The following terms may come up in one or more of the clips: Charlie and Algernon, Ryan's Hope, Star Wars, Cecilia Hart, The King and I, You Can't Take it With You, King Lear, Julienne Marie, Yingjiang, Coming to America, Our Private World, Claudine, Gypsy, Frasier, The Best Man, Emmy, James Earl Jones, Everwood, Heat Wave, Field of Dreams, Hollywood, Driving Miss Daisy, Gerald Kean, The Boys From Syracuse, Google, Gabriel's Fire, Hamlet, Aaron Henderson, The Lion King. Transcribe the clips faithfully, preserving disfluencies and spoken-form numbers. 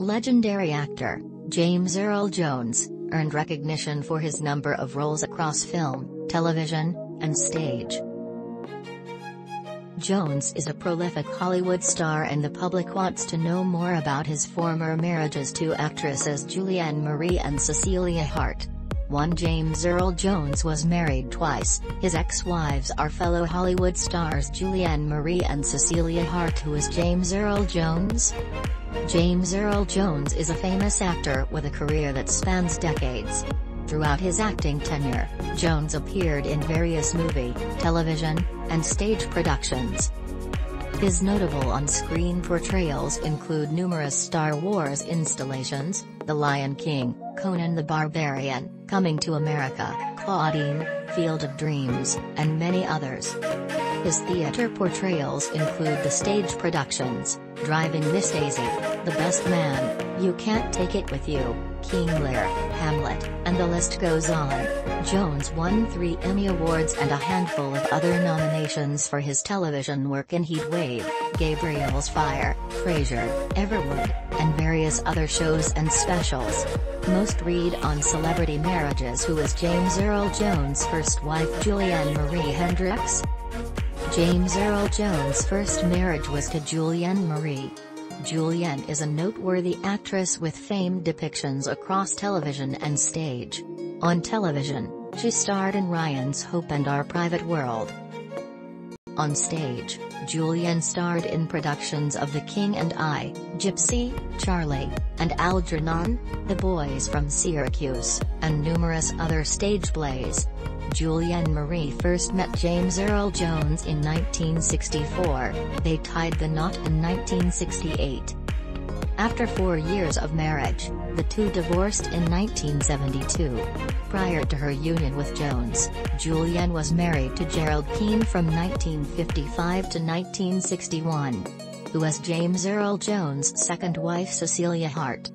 Legendary actor, James Earl Jones, earned recognition for his number of roles across film, television, and stage. Jones is a prolific Hollywood star and the public wants to know more about his former marriages to actresses Julienne Marie and Cecilia Hart. One James Earl Jones was married twice. His ex-wives are fellow Hollywood stars Julienne Marie and Cecilia Hart. Who is James Earl Jones? James Earl Jones is a famous actor with a career that spans decades. Throughout his acting tenure, Jones appeared in various movie, television, and stage productions. His notable on-screen portrayals include numerous Star Wars installations, The Lion King, Conan the Barbarian, Coming to America, Claudine, Field of Dreams, and many others. His theater portrayals include the stage productions, Driving Miss Daisy, The Best Man, You Can't Take It With You, King Lear, Hamlet, and the list goes on. Jones won three Emmy Awards and a handful of other nominations for his television work in Heat Wave, Gabriel's Fire, Frasier, Everwood, and various other shows and specials. Most read on celebrity marriages. Who is James Earl Jones' first wife, Julienne Marie Hendricks? James Earl Jones' first marriage was to Julienne Marie. Julienne is a noteworthy actress with famed depictions across television and stage. On television, she starred in Ryan's Hope and Our Private World. On stage, Julienne starred in productions of The King and I, Gypsy, Charlie, and Algernon, The Boys From Syracuse, and numerous other stage plays. Julienne Marie first met James Earl Jones in nineteen sixty-four, they tied the knot in nineteen sixty-eight. After four years of marriage, the two divorced in nineteen seventy-two. Prior to her union with Jones, Julienne was married to Gerald Kean from nineteen fifty-five to nineteen sixty-one. Who was James Earl Jones' second wife, Cecilia Hart?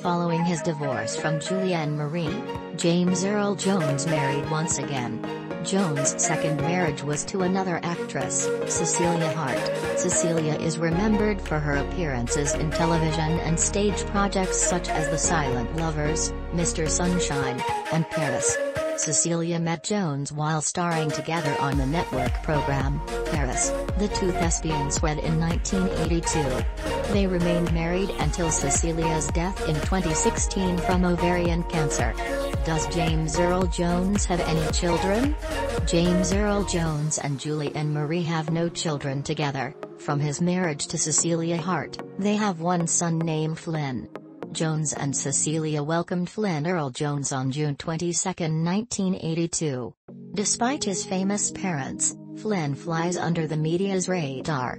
Following his divorce from Julienne Marie, James Earl Jones married once again. Jones' second marriage was to another actress, Cecilia Hart. Cecilia is remembered for her appearances in television and stage projects such as The Silent Lovers, Mister Sunshine, and Paris. Cecilia met Jones while starring together on the network program, Paris. The two thespians wed in nineteen eighty-two. They remained married until Cecilia's death in twenty sixteen from ovarian cancer. Does James Earl Jones have any children? James Earl Jones and Julienne Marie have no children together. From his marriage to Cecilia Hart, they have one son named Flynn. Jones and Cecilia welcomed Flynn Earl Jones on June twenty-second, nineteen eighty-two. Despite his famous parents, Flynn flies under the media's radar.